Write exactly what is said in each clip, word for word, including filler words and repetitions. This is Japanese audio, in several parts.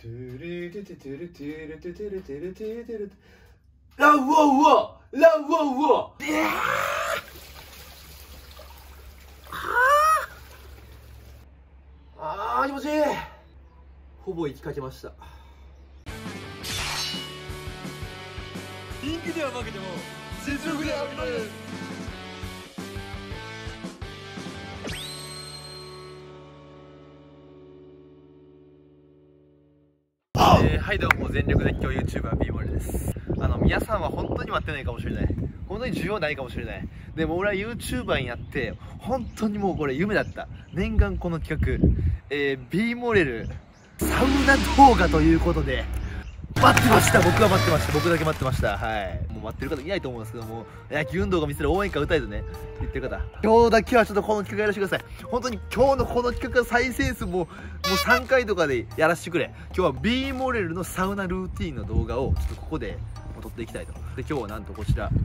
トゥルトゥトゥルトゥルトゥトゥルトゥルトゥルトゥルラウォウォウラウォウォウえあああ気持ちいい。ほぼ行きかけました。リンクでは負けても全力で頑張る。はいどうも、全力絶叫 YouTuber ビーモルです。あの皆さんは本当に待ってないかもしれない、本当に需要ないかもしれない。でも俺は YouTuber になって本当にもうこれ夢だった。念願この企画、えー、ビーモレルサウナ動画ということで待ってました。僕は待ってました。僕だけ待ってました。はい、もう待ってる方いないと思うんですけども、野球運動が見せる応援歌歌えとね言ってる方、今日だけはちょっとこの企画やらせてください。本当に今日のこの企画再生数ももうさんかいとかでやらせてくれ。今日は B モレルのサウナルーティーンの動画をちょっとここで撮っていきたいと。で今日はなんとこちらも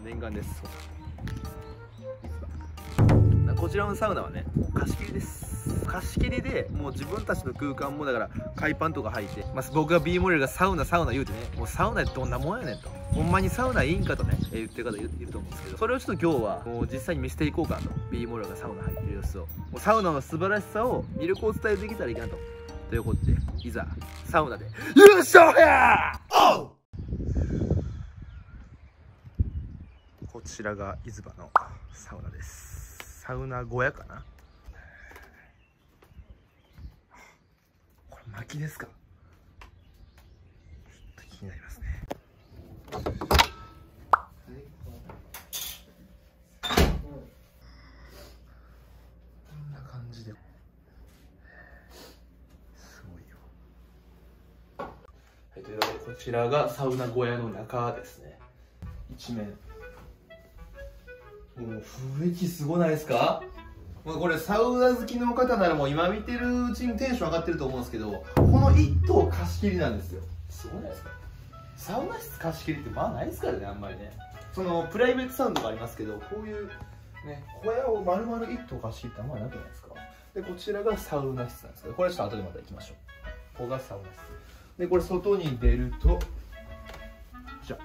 う念願です。こちらのサウナはね貸し切りです。貸し切りでもう自分たちの空間もだから海パンとか履いて、まあ、僕が B モレルがサウナサウナ言うてね、もうサウナってどんなもんやねんと、ほんまにサウナいいんかとね言ってる方いると思うんですけど、それをちょっと今日はもう実際に見せていこうかと。 B モレルがサウナ入ってる様子を、もうサウナの素晴らしさを魅力を伝えていけたらいいなと。ということでいざサウナで優勝やーおう。こちらが伊豆場のサウナです。サウナ小屋かな。これ薪ですか。ちょっと気になりますね。こんな感じで。すごいよ。はい、というわけでこちらがサウナ小屋の中ですね。一面。もう雰囲気すごないですか。もうこれサウナ好きの方ならもう今見てるうちにテンション上がってると思うんですけど、この一棟貸し切りなんですよ。すごないですか。サウナ室貸し切りってまあないですからね、あんまりね。そのプライベートサウンドがありますけど、こういうね小屋を丸々一棟貸し切りってあんまりなくないですか。でこちらがサウナ室なんですけど、これちょっと後でまた行きましょう。ここがサウナ室で、これ外に出るとじゃあ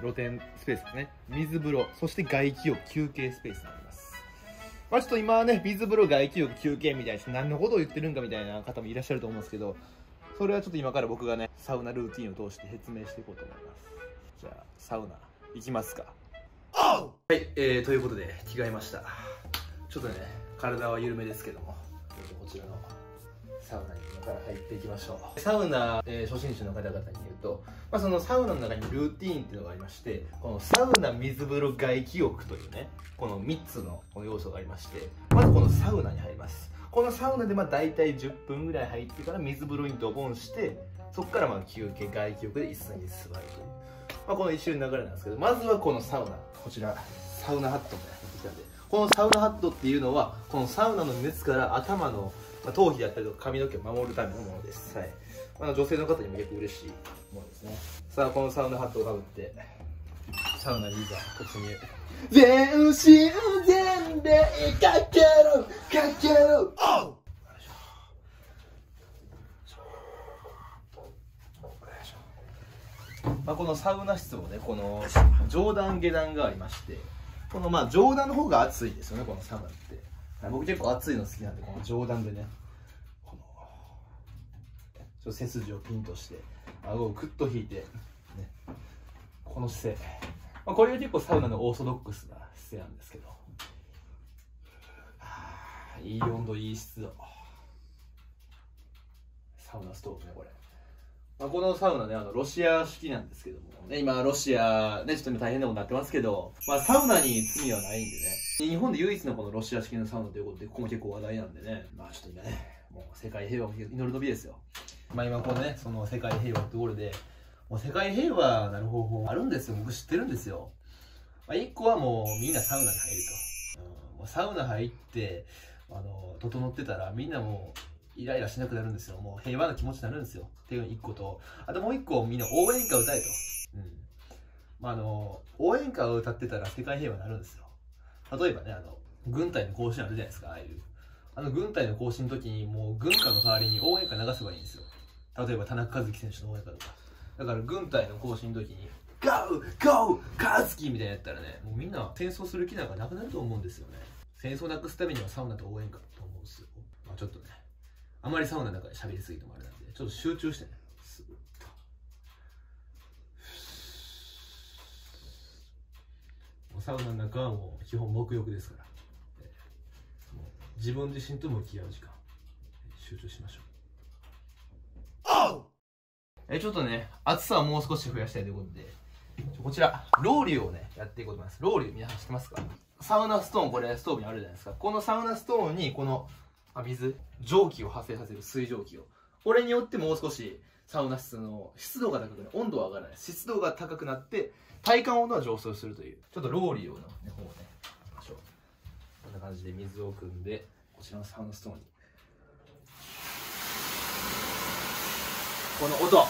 露天スペースですね。水風呂、そして外気浴休憩スペースになります。まあちょっと今はね水風呂外気浴休憩みたいな、何のことを言ってるんかみたいな方もいらっしゃると思うんですけど、それはちょっと今から僕がねサウナルーティンを通して説明していこうと思います。じゃあサウナ行きますか。はい、えー、ということで着替えました。ちょっとね体は緩めですけども、こちらのサウナに今から入っていきましょう。サウナ、えー、初心者の方々に言うと、まあ、そのサウナの中にルーティーンっていうのがありまして、このサウナ水風呂外気浴というねこのみっつの要素がありまして、まずこのサウナに入ります。このサウナでまあ大体じゅっぷんぐらい入ってから水風呂にドボンして、そこからまあ休憩外気浴で椅子に座るという、まあ、この一種の流れなんですけど、まずはこのサウナ、こちらサウナハットみたいなのが来たんで、このサウナハットっていうのはこのサウナの熱から頭の頭皮だったりとか髪の毛を守るためのものです。はい。まあ、女性の方にも結構嬉しいものですね。さあ、このサウナハットをかぶって、サウナにいざ突入。全身全霊かけろかけろおう。まあ、このサウナ室もね、この上段下段がありまして、このまあ上段の方が暑いですよね、このサウナって。僕結構暑いの好きなんで、この上段でねこのちょっと背筋をピンとして顎をクッと引いて、ね、この姿勢、まあ、これが結構サウナのオーソドックスな姿勢なんですけど、はあ、いい温度いい湿度、サウナストーブねこれ、まあ、このサウナねあのロシア式なんですけども、ね、今ロシアねちょっと大変なことになってますけど、まあ、サウナに罪はないんでね、日本で唯一のこのロシア式のサウナということで、ここも結構話題なんでね、まあちょっと今ね、もう世界平和を祈るの日ですよ。まあ今こうね、その世界平和ってところで、もう世界平和なる方法あるんですよ、僕知ってるんですよ。まあ一個はもうみんなサウナに入ると。うん、もうサウナ入って、あの、整ってたらみんなもうイライラしなくなるんですよ。もう平和な気持ちになるんですよ。っていうの一個と、あともう一個みんな応援歌を歌えと。うん。まああの、応援歌を歌ってたら世界平和になるんですよ。例えばね、あの、軍隊の行進あるじゃないですか、ああいう。あの、軍隊の行進の時に、もう軍歌の代わりに応援歌流せばいいんですよ。例えば田中和樹選手の方やからか、だから軍隊の行進の時に「ゴーゴーカズキ!」みたいなやったらね、もうみんな戦争する気なんかなくなると思うんですよね。戦争なくすためにはサウナと応援歌と思うんですよ。まあちょっとね、あまりサウナの中で喋りすぎてもあれなんで、ちょっと集中してね。すっともうサウナの中はもう基本黙浴ですから、えー、もう自分自身と向き合う時間、集中しましょう。えちょっとね、暑さをもう少し増やしたいということで、こちら、ロウリュをね、やっていこうと思います。ロウリュ、皆さん知ってますか？サウナストーン、これ、ストーブにあるじゃないですか。このサウナストーンに、このあ水、蒸気を発生させる水蒸気を。これによってもう少し、サウナ室の湿度が高くなる。温度は上がらない。湿度が高くなって、体感温度は上昇するという。ちょっとロウリュの方をね、行きましょう。こんな感じで水を汲んで、こちらのサウナストーンに。この音、こ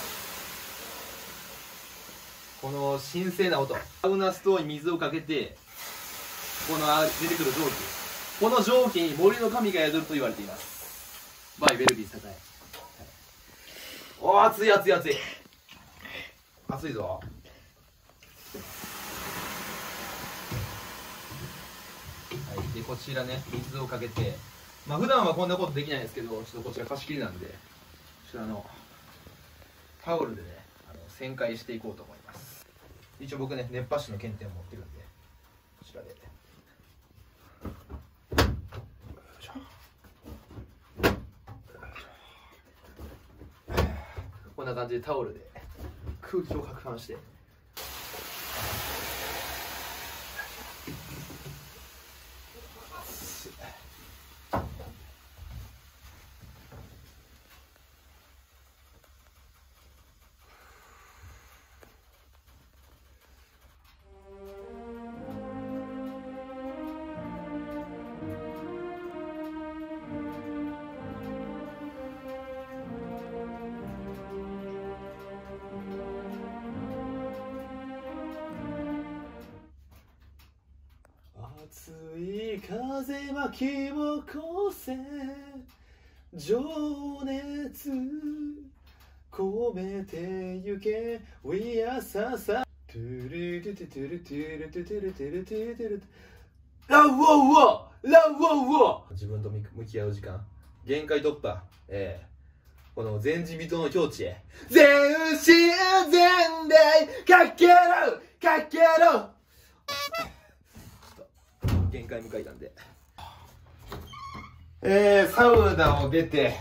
の神聖な音、サウナストーンに水をかけて、この出てくる蒸気、この蒸気に森の神が宿ると言われています。バイベルビー栄、おー、熱い熱い熱い熱いぞ。はい、でこちらね、水をかけて、まあ普段はこんなことできないんですけど、ちょっとこちら貸し切りなんで、こちらのタオルでね、あの旋回していこうと思います。一応僕ね、熱波師の検定を持ってるんで、こちらで、こんな感じでタオルで空気を攪拌して、熱い風巻き起こせ情熱込めてゆけ We are Sasa トゥルトゥトゥトゥルトゥルトゥトゥルトゥルトゥルトゥルラウォウォラウォウォ自分と向き合う時間、限界突破、えー、この前人未到の境地へ、全身全霊かけろかけろ、限界迎えたんで、えー、サウナを出て、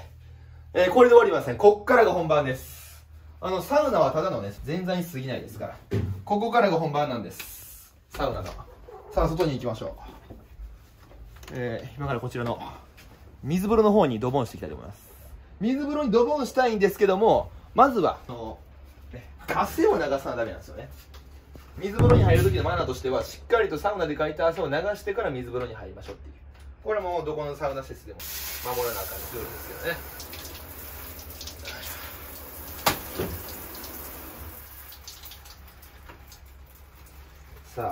えー、これで終わりません。こっからが本番です。あのサウナはただのね、前座に過ぎないですから、ここからが本番なんです、サウナが。さあ外に行きましょう。えー、今からこちらの水風呂の方にドボンしていきたいと思います。水風呂にドボンしたいんですけども、まずはあの、ね、汗を流さなきゃダメなんですよね。水風呂に入る時のマナーとしては、しっかりとサウナでかいた汗を流してから水風呂に入りましょうっていう、これはもうどこのサウナ施設でも守らなあかんルールですよね。さ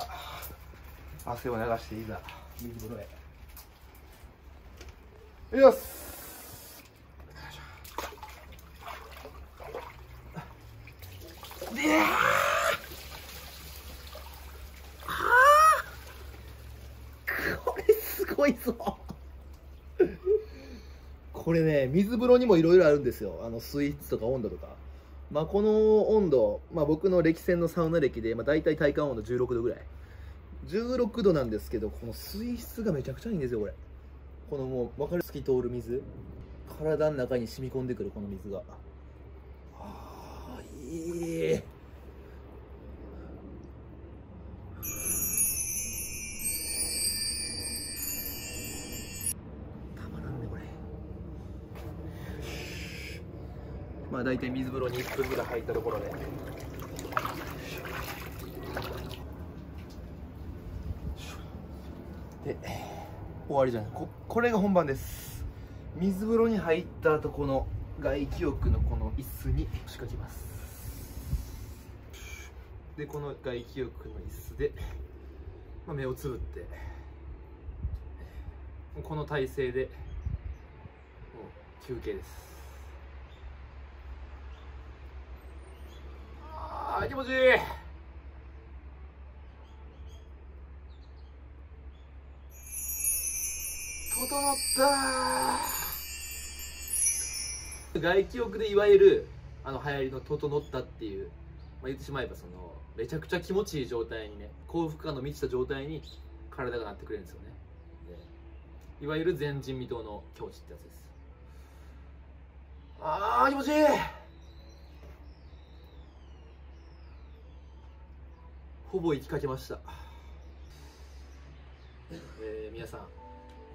あ汗を流していざ水風呂へ、よし、いやーこれね、水風呂にもいろいろあるんですよ。あの水質とか温度とか、まあ、この温度、まあ、僕の歴戦のサウナ歴で、まあ、大体体感温度じゅうろくどぐらい、じゅうろくどなんですけど、この水質がめちゃくちゃいいんですよ。これ、このもう分かる、透き通る水、体の中に染み込んでくるこの水が、あー、いい。まあ大体水風呂にいっぷんぐらい入ったところで、で終わりじゃない、 こ, これが本番です。水風呂に入った後、この外気浴のこの椅子に腰掛けます。でこの外気浴の椅子で、まあ、目をつぶって、この体勢でもう休憩です。ー気持ちいい。整ったー。外気浴でいわゆるあの流行りの整ったっていう、まあ、言ってしまえばそのめちゃくちゃ気持ちいい状態にね、幸福感の満ちた状態に体がなってくれるんですよね。いわゆる前人未到の境地ってやつです。あー気持ちいい。ほぼ行きかけました。えー、皆さん、こ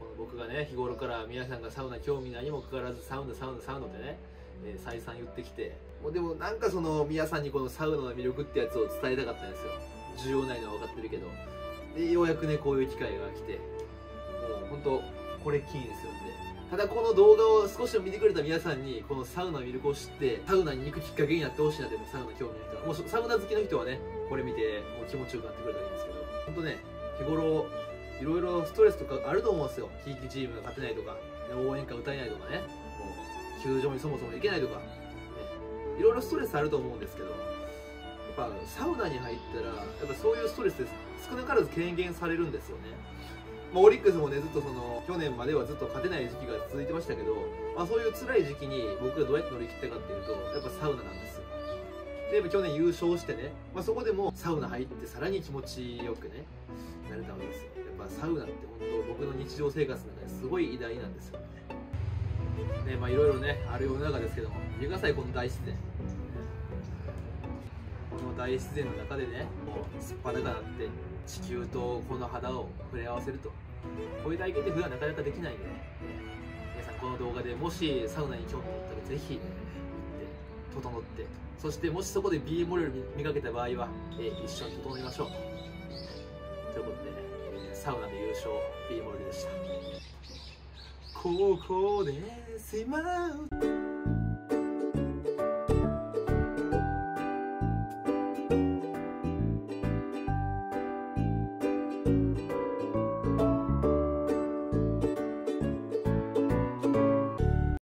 の僕がね日頃から皆さんがサウナ興味ないにもかかわらずサウナサウナサウナってね、えー、再三言ってきて、もうでもなんかその皆さんにこのサウナの魅力ってやつを伝えたかったんですよ。需要ないのは分かってるけど、でようやくねこういう機会が来て、もう本当これキーですよね。ただこの動画を少しでも見てくれた皆さんにこのサウナの魅力を知ってサウナに行くきっかけになってほしいなって、サウナ興味の人はもうサウナ好きの人はねこれ見てもう気持ちよくなってくれたらいいんですけど、本当ね日頃いろいろストレスとかあると思うんですよ。地域チームが勝てないとか応援歌歌えないとかね、もう球場にそもそも行けないとか、ね、いろいろストレスあると思うんですけど、やっぱサウナに入ったらやっぱそういうストレスで少なからず軽減されるんですよね。まあ、オリックスもねずっとその去年まではずっと勝てない時期が続いてましたけど、まあ、そういう辛い時期に僕がどうやって乗り切ったかっていうとやっぱサウナなんですよ。でやっぱ去年優勝してね、まあ、そこでもサウナ入ってさらに気持ちよくねなれたわけですよ。やっぱサウナって本当僕の日常生活の中ですごい偉大なんですよね。ね、まあいろいろねある世の中ですけども、見てくださいこの大自然。この大自然の中でねもうすっぱだかなって地球とこの肌を触れ合わせると、こういう体験って普段なかなかできないんで、ね、皆さんこの動画でもしサウナに興味持ったらぜひ、ね、行って整って、そしてもしそこで ビーエム モデル見かけた場合は、えー、一緒に整いましょうということで、ね、サウナで優勝 ビーエム モデルでした。ここで迫る